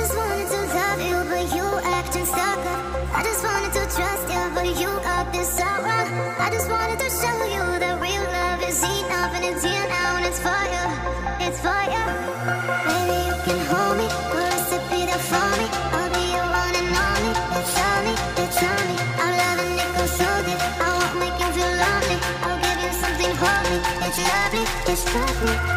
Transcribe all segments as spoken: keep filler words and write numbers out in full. just wanted to love you, but you acting stuck up. I just wanted to trust you, but you up is sour. I just wanted to show you that real love is enough, and it's here now, and it's for you, it's for you. Baby, you can hold me, the recipe there for me. I'll be your one and only. You tell me, you tell me I'm loving it, go so deep. I won't make you feel lonely. I'll give you something holy. It's lovely, it's lovely.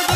I